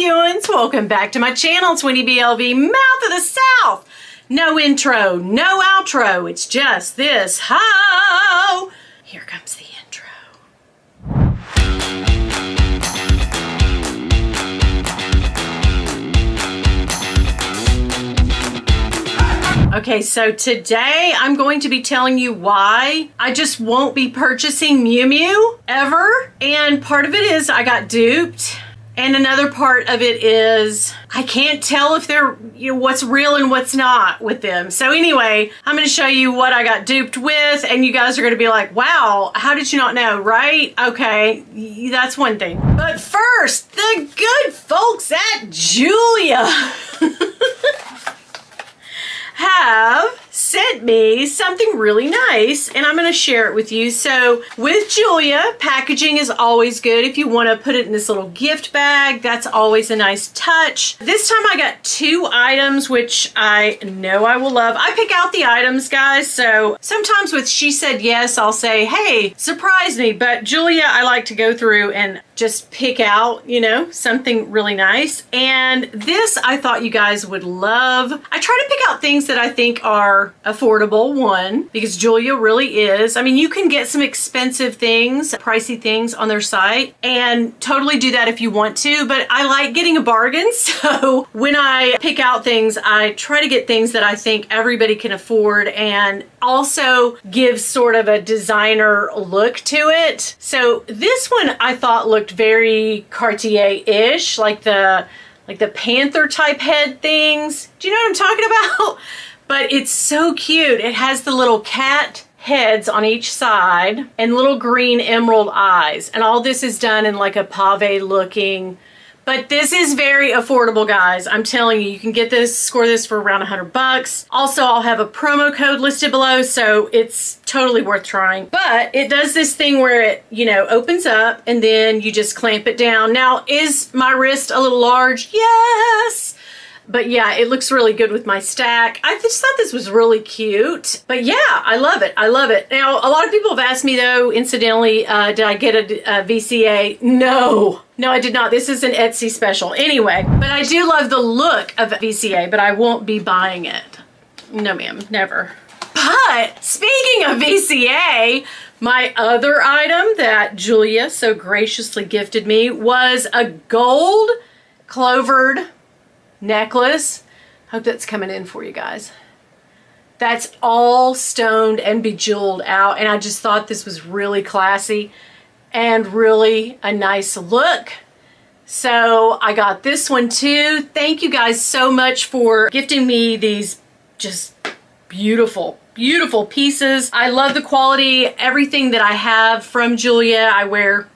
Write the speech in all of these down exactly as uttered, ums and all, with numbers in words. Ewans, welcome back to my channel. It's Winnie Bee L V, Mouth of the South. No intro, no outro, it's just this ho. Here comes the intro. Okay, so today I'm going to be telling you why I just won't be purchasing Miu Miu ever. And part of it is I got duped. And another part of it is I can't tell if they're, you know, what's real and what's not with them. So anyway, I'm going to show you what I got duped with, and you guys are going to be like, wow, how did you not know, right? Okay, that's one thing. But first, the good folks at Jeulia have sent me something really nice, and I'm going to share it with you. So with Jeulia, packaging is always good. If you want to put it in this little gift bag, that's always a nice touch. This time I got two items, which I know I will love. I pick out the items, guys. So sometimes with She Said Yes, I'll say, hey, surprise me. But Jeulia, I like to go through and just pick out, you know, something really nice. And this I thought you guys would love. I try to pick out things that I think are affordable, one, because Jeulia really is. I mean, you can get some expensive things, pricey things on their site, and totally do that if you want to, but I like getting a bargain. So when I pick out things, I try to get things that I think everybody can afford and also give sort of a designer look to it. So this one I thought looked very Cartier-ish, like the like the panther type head things. Do you know what I'm talking about? But it's so cute. It has the little cat heads on each side and little green emerald eyes. And all this is done in like a pave looking, but this is very affordable, guys. I'm telling you, you can get this, score this for around a hundred bucks. Also, I'll have a promo code listed below, so it's totally worth trying. But it does this thing where it, you know, opens up and then you just clamp it down. Now, is my wrist a little large? Yes. But yeah, it looks really good with my stack. I just thought this was really cute. But yeah, I love it. I love it. Now, a lot of people have asked me though, incidentally, uh, did I get a, a V C A? No. No, I did not. This is an Etsy special. Anyway, but I do love the look of V C A, but I won't be buying it. No, ma'am. Never. But speaking of V C A, my other item that Jeulia so graciously gifted me was a gold clovered necklace. Hope that's coming in for you guys. That's all stoned and bejeweled out, and I just thought this was really classy and really a nice look. So I got this one too. Thank you guys so much for gifting me these just beautiful, beautiful pieces. I love the quality. Everything that I have from Jeulia, I wear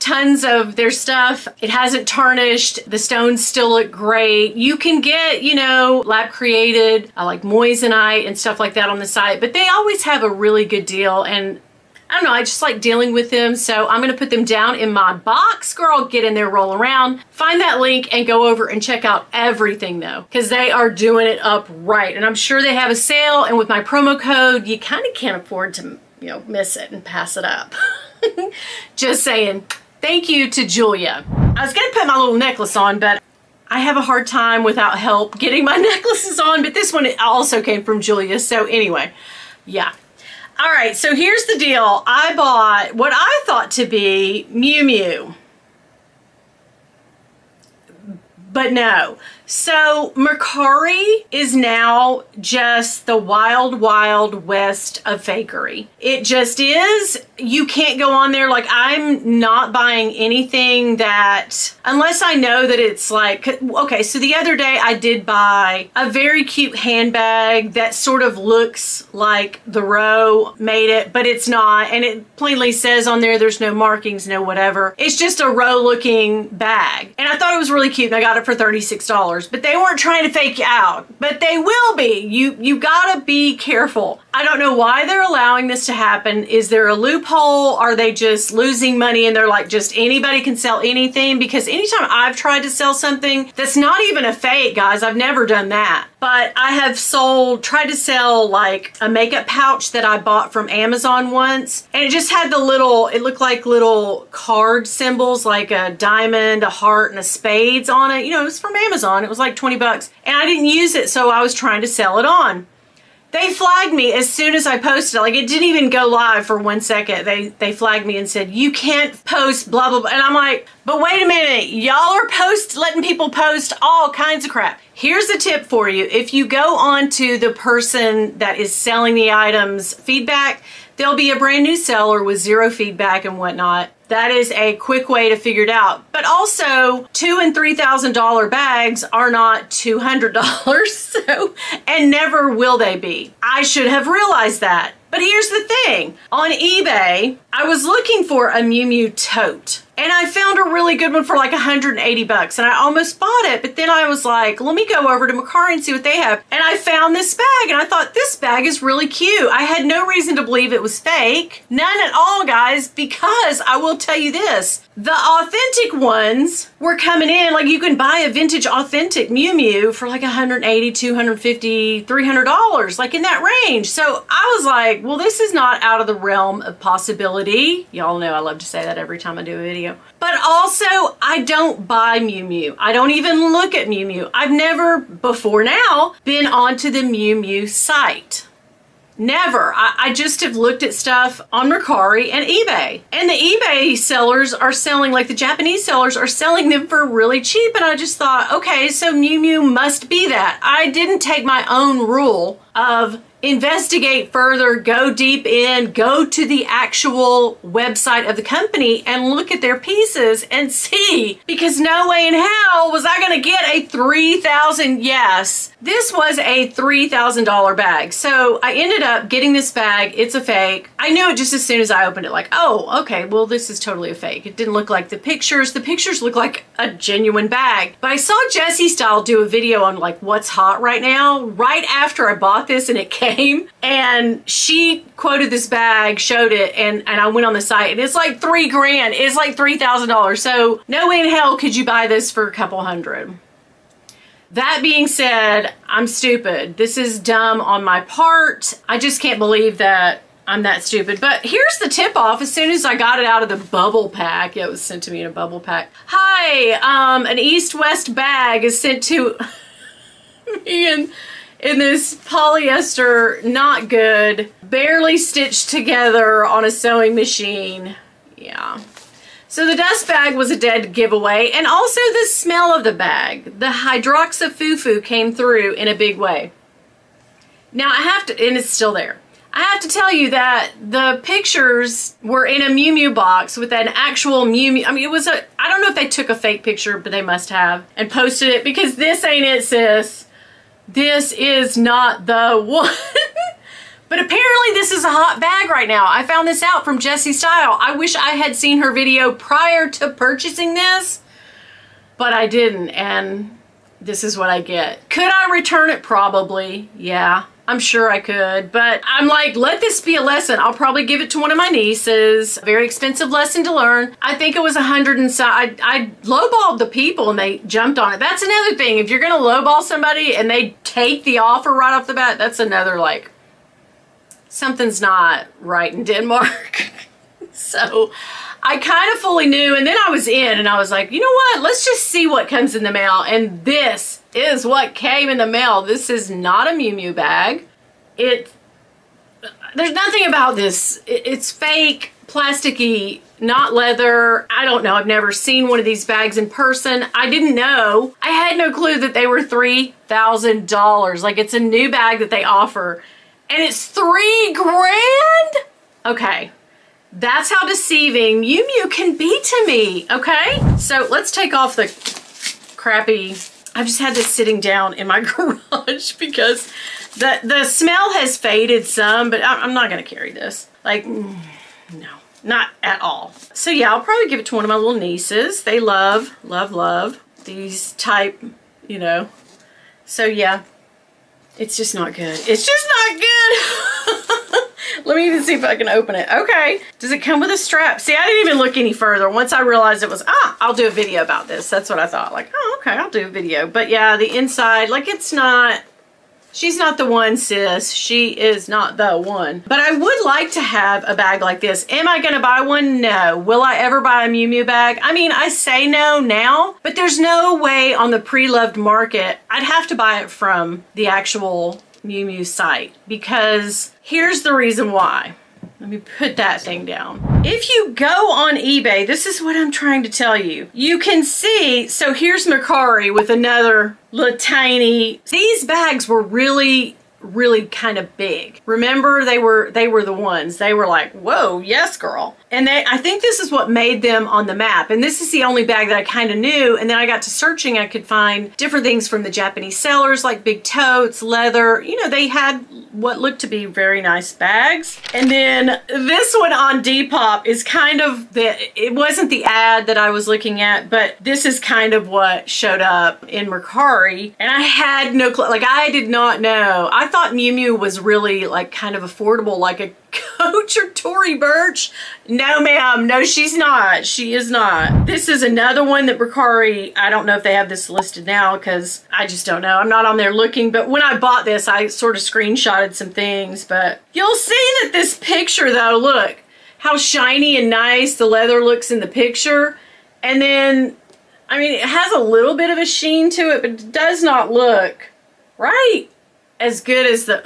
tons of their stuff. It hasn't tarnished. The stones still look great. You can get, you know, lab created, I like moissanite and stuff like that on the site, but they always have a really good deal. And I don't know, I just like dealing with them. So I'm going to put them down in my box. Girl, get in there, roll around, find that link and go over and check out everything though, because they are doing it up right. And I'm sure they have a sale, and with my promo code, you kind of can't afford to, you know, miss it and pass it up. Just saying. Thank you to Jeulia. I was gonna put my little necklace on, but I have a hard time without help getting my necklaces on, but this one also came from Jeulia, so anyway, yeah. All right, so here's the deal. I bought what I thought to be Miu Miu, but no. So Mercari is now just the wild, wild west of fakery. It just is. You can't go on there. Like, I'm not buying anything that, unless I know that it's like, okay, so the other day I did buy a very cute handbag that sort of looks like The Row made it, but it's not. And it plainly says on there, there's no markings, no whatever. It's just a Row looking bag. And I thought it was really cute. And I got it it for thirty-six dollars, but they weren't trying to fake you out, but they will be. You, you gotta be careful. I don't know why they're allowing this to happen. Is there a loophole? Are they just losing money and they're like, just anybody can sell anything? Because anytime I've tried to sell something that's not even a fake, guys, I've never done that. But I have sold, tried to sell like a makeup pouch that I bought from Amazon once. And it just had the little, it looked like little card symbols, like a diamond, a heart, and a spades on it. You know, it was from Amazon. It was like twenty bucks. And I didn't use it, so I was trying to sell it on. They flagged me as soon as I posted. Like, it didn't even go live for one second. They they flagged me and said, you can't post blah, blah, blah. And I'm like, but wait a minute. Y'all are post letting people post all kinds of crap. Here's a tip for you. If you go on to the person that is selling the item's feedback, there'll be a brand new seller with zero feedback and whatnot. That is a quick way to figure it out. But also, two and three thousand dollar bags are not two hundred dollars, so and never will they be. I should have realized that. But here's the thing: on eBay, I was looking for a Miu Miu tote, and I found a really good one for like one hundred eighty bucks, and I almost bought it. But then I was like, let me go over to Mercari and see what they have. And I found this bag, and I thought, this bag is really cute. I had no reason to believe it was fake. None at all, guys, because I will tell you this. The authentic ones were coming in. Like, you can buy a vintage authentic Miu Miu for like one hundred eighty, two hundred fifty, three hundred dollars, like in that range. So I was like, well, this is not out of the realm of possibility. Y'all know I love to say that every time I do a video. But also, I don't buy Miu Miu. I don't even look at Miu Miu. I've never, before now, been onto the Miu Miu site. Never. I, I just have looked at stuff on Mercari and eBay. And the eBay sellers are selling, like the Japanese sellers are selling them for really cheap. And I just thought, okay, so Miu Miu must be that. I didn't take my own rule of investigate further, go deep in, go to the actual website of the company and look at their pieces and see, because no way in hell was I going to get a three thousand dollars. Yes, this was a three thousand dollar bag. So I ended up getting this bag. It's a fake. I knew it just as soon as I opened it, like, oh, okay, well, this is totally a fake. It didn't look like the pictures. The pictures look like a genuine bag. But I saw JessieStyle do a video on like what's hot right now, right after I bought this and it came. And she quoted this bag, showed it, and, and I went on the site, and it's like three grand. It's like three thousand dollars. So no way in hell could you buy this for a couple hundred. That being said, I'm stupid. This is dumb on my part. I just can't believe that I'm that stupid. But here's the tip off as soon as I got it out of the bubble pack. Yeah, it was sent to me in a bubble pack. Hi, um, an East-West bag is sent to me and... in this polyester, not good, barely stitched together on a sewing machine. Yeah. So the dust bag was a dead giveaway, and also the smell of the bag. The hydroxyfufu came through in a big way. Now I have to, and it's still there. I have to tell you that the pictures were in a Miu Miu box with an actual Miu Miu. I mean, it was a, I don't know if they took a fake picture, but they must have, and posted it, because this ain't it, sis. This is not the one. But apparently this is a hot bag right now. I found this out from JessieStyle. I wish I had seen her video prior to purchasing this, but I didn't, and this is what I get. Could I return it? Probably, yeah. I'm sure I could, but I'm like, let this be a lesson. I'll probably give it to one of my nieces. A very expensive lesson to learn. I think it was a hundred and so I, I lowballed the people and they jumped on it. That's another thing. If you're going to lowball somebody and they take the offer right off the bat, that's another, like, something's not right in Denmark. So I kind of fully knew, and then I was in and I was like, you know what? Let's just see what comes in the mail. And this is what came in the mail. This is not a Miu Miu bag. It, there's nothing about this. It, it's fake, plasticky, not leather. I don't know. I've never seen one of these bags in person. I didn't know. I had no clue that they were three thousand dollars. Like, it's a new bag that they offer, and it's three grand? Okay. That's how deceiving Miu Miu can be to me, okay? So let's take off the crappy... I've just had this sitting down in my garage because the, the smell has faded some, but I'm not going to carry this. Like, no, not at all. So yeah, I'll probably give it to one of my little nieces. They love, love, love these type, you know. So yeah, it's just not good. It's just not good. Let me even see if I can open it. Okay. Does it come with a strap? See, I didn't even look any further. Once I realized it was, ah, I'll do a video about this. That's what I thought. Like, oh, okay, I'll do a video. But yeah, the inside, like it's not, she's not the one, sis. She is not the one. But I would like to have a bag like this. Am I gonna buy one? No. Will I ever buy a Miu Miu bag? I mean, I say no now, but there's no way on the pre-loved market. I'd have to buy it from the actual Miu Miu site, because here's the reason why. Let me put that thing down. If you go on eBay, this is what I'm trying to tell you. You can see, so here's Mercari with another little tiny. These bags were really, really kind of big. Remember, they were they were the ones. They were like, whoa, yes, girl. And they, I think this is what made them on the map. And this is the only bag that I kind of knew. And then I got to searching. I could find different things from the Japanese sellers, like big totes, leather. You know, they had what looked to be very nice bags. And then this one on Depop is kind of the, it wasn't the ad that I was looking at, but this is kind of what showed up in Mercari. And I had no clue. Like, I did not know. I thought Miu Miu was really like kind of affordable, like a Coach or Tory Burch. No, ma'am. No, she's not. She is not. This is another one that Mercari, I don't know if they have this listed now because I just don't know. I'm not on there looking, but when I bought this, I sort of screenshotted some things, but you'll see that this picture though, look how shiny and nice the leather looks in the picture. And then, I mean, it has a little bit of a sheen to it, but it does not look right as good as the,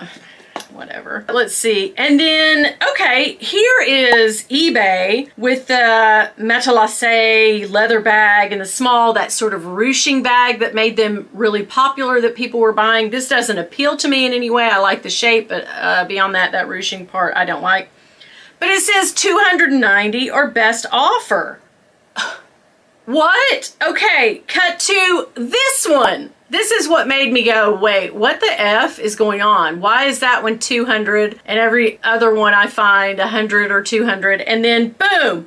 whatever. Let's see. And then, okay, here is eBay with the metalassé leather bag and the small, that sort of ruching bag that made them really popular that people were buying. This doesn't appeal to me in any way. I like the shape, but uh, beyond that, that ruching part I don't like. But it says two hundred ninety dollars or best offer. What? Okay, cut to this one. This is what made me go, wait, what the F is going on? Why is that one two hundred and every other one I find one hundred or two hundred? And then boom,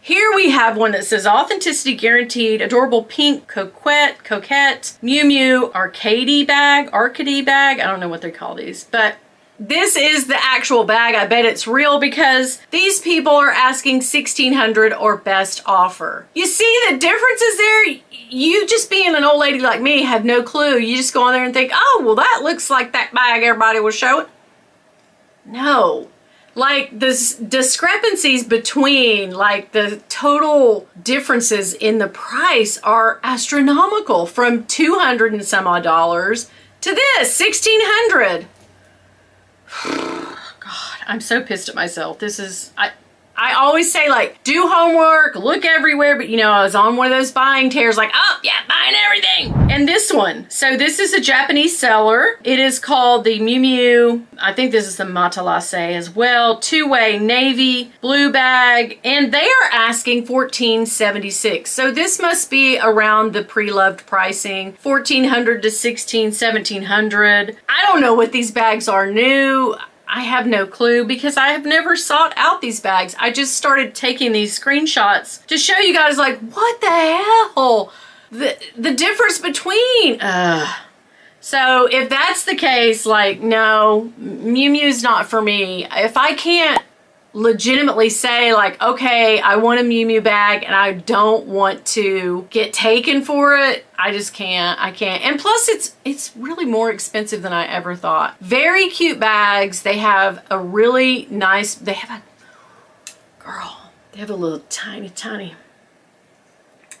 here we have one that says authenticity guaranteed, adorable pink coquette, coquette, Miu Miu Arcady bag, Arcady bag. I don't know what they call these, but this is the actual bag. I bet it's real because these people are asking sixteen hundred dollars or best offer. You see the differences there? You just being an old lady like me have no clue. You just go on there and think, oh, well, that looks like that bag everybody was showing. No. Like the discrepancies between, like the total differences in the price are astronomical from two hundred and some odd dollars to this, sixteen hundred dollars. God, I'm so pissed at myself. This is, I, I always say like, do homework, look everywhere. But you know, I was on one of those buying tears like, oh yeah, buying everything. And this one, so this is a Japanese seller. It is called the Miu Miu. I think this is the Matalassé as well. Two-way navy blue bag. And they are asking fourteen seventy-six. So this must be around the pre-loved pricing, fourteen hundred to sixteen, seventeen hundred. I don't know what these bags are new. I have no clue because I have never sought out these bags. I just started taking these screenshots to show you guys like, what the hell? The, the difference between, uh. So if that's the case, like, no, Miu Miu's not for me. If I can't legitimately say like, okay, I want a Miu Miu bag and I don't want to get taken for it, I just can't, I can't. And plus it's it's really more expensive than I ever thought. Very cute bags. They have a really nice, they have a, girl, they have a little tiny, tiny,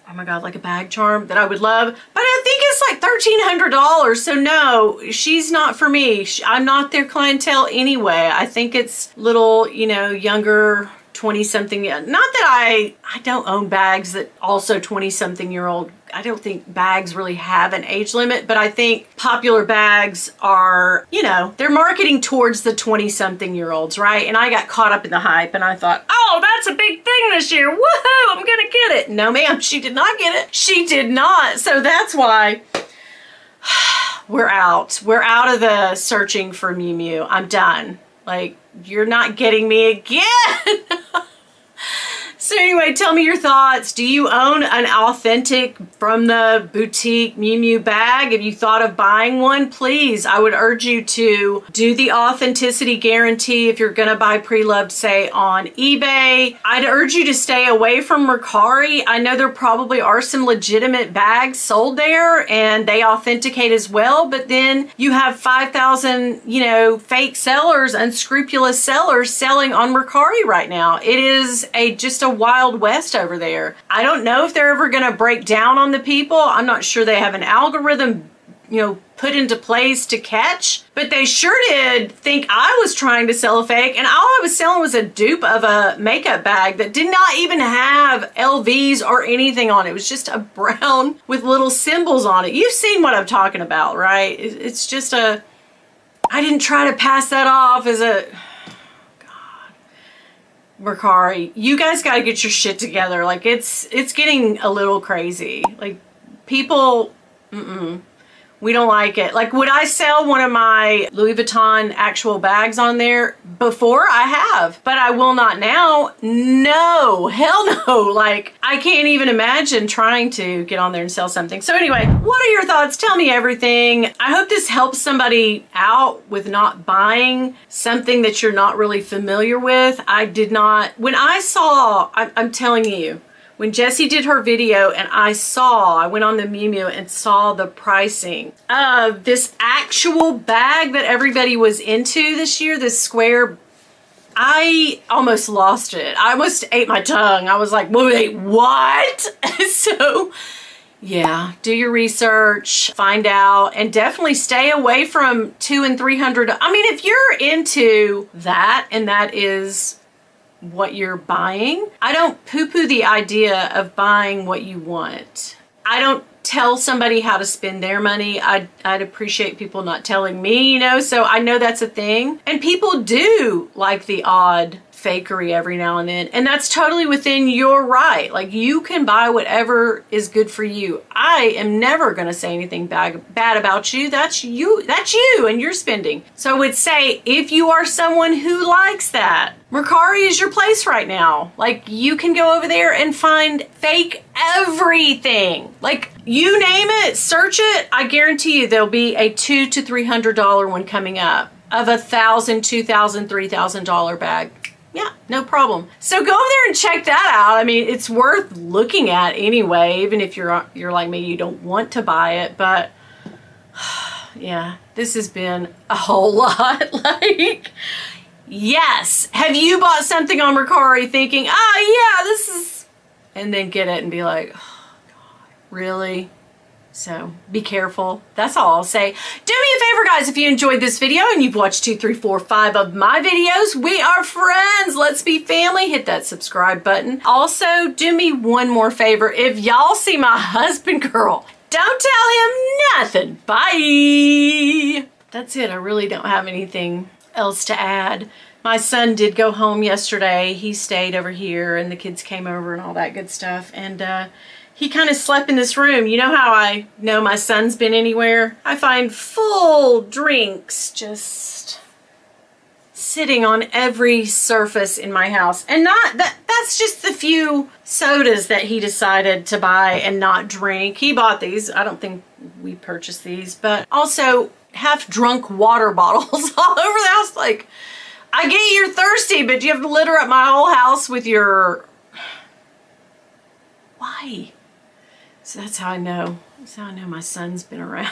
oh my God, like a bag charm that I would love, but I think it's like thirteen hundred dollars. So no, she's not for me. I'm not their clientele anyway. I think it's little, you know, younger twenty something. Not that I, I don't own bags that also twenty something year old. I don't think bags really have an age limit, but I think popular bags are, you know, they're marketing towards the twenty something year olds, right? And I got caught up in the hype and I thought, oh, that's a big thing this year. Woohoo, I'm gonna get it. No, ma'am, she did not get it. She did not. So that's why we're out. We're out of the searching for Miu Miu. I'm done. Like, you're not getting me again. So anyway, tell me your thoughts. Do you own an authentic from the boutique Miu Miu bag? Have you thought of buying one? Please, I would urge you to do the authenticity guarantee if you're gonna buy pre-loved, say on eBay. I'd urge you to stay away from Mercari. I know there probably are some legitimate bags sold there and they authenticate as well, but then you have five thousand, you know, fake sellers, unscrupulous sellers selling on Mercari right now. It is a just a Wild West over there. I don't know if they're ever going to break down on the people. I'm not sure they have an algorithm, you know, put into place to catch, but they sure did think I was trying to sell a fake, and all I was selling was a dupe of a makeup bag that did not even have L Vs or anything on it. It was just a brown with little symbols on it. You've seen what I'm talking about, right? It's just a, I didn't try to pass that off as a, Mercari, you guys got to get your shit together. Like it's it's getting a little crazy. Like people, mm-mm, we don't like it. Like would I sell one of my Louis Vuitton actual bags on there? Before I have, but I will not now. No, hell no. Like I can't even imagine trying to get on there and sell something. So anyway, what are your thoughts? Tell me everything. I hope this helps somebody out with not buying something that you're not really familiar with. I did not, when I saw, I, I'm telling you, when Jessie did her video and I saw, I went on the Miu Miu and saw the pricing of this actual bag that everybody was into this year, this square, I almost lost it. I almost ate my tongue. I was like, wait, what? So yeah, do your research, find out, and definitely stay away from two and three hundred. I mean, if you're into that and that is what you're buying. I don't poo-poo the idea of buying what you want. I don't tell somebody how to spend their money. I'd, I'd appreciate people not telling me, you know, so I know that's a thing. And people do like the odd fakery every now and then, and that's totally within your right. Like you can buy whatever is good for you. I am never going to say anything bad, bad about you. That's you. That's you and your spending. So I would say if you are someone who likes that, Mercari is your place right now. Like you can go over there and find fake everything. Like you name it, search it. I guarantee you there'll be a two to three hundred dollar one coming up of a thousand, two thousand, three thousand dollar bag. Yeah, no problem. So go over there and check that out. I mean, it's worth looking at anyway, even if you're you're like me, you don't want to buy it, but yeah, this has been a whole lot. Like, yes. Have you bought something on Mercari thinking, oh yeah, this is, and then get it and be like, oh, God, really? So be careful. That's all I'll say. Do me a favor, guys, if you enjoyed this video and you've watched two, three, four, five of my videos, we are friends. Let's be family. Hit that subscribe button. Also, do me one more favor. If y'all see my husband, girl, don't tell him nothing. Bye. That's it. I really don't have anything else to add. My son did go home yesterday. He stayed over here and the kids came over and all that good stuff. And, uh, he kind of slept in this room. You know how I know my son's been anywhere? I find full drinks just sitting on every surface in my house. And not that that's just the few sodas that he decided to buy and not drink. He bought these. I don't think we purchased these, but also half drunk water bottles all over the house. Like, I get you're thirsty, but you have to litter up my whole house with your, why? So that's how I know. That's how I know my son's been around.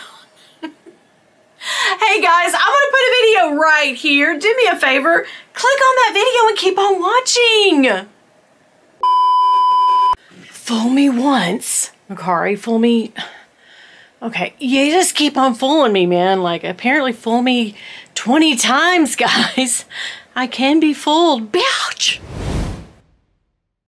Hey guys, I'm gonna put a video right here. Do me a favor, click on that video and keep on watching. Fool me once, Mercari, fool me. Okay, you just keep on fooling me, man. Like apparently fool me twenty times, guys. I can be fooled.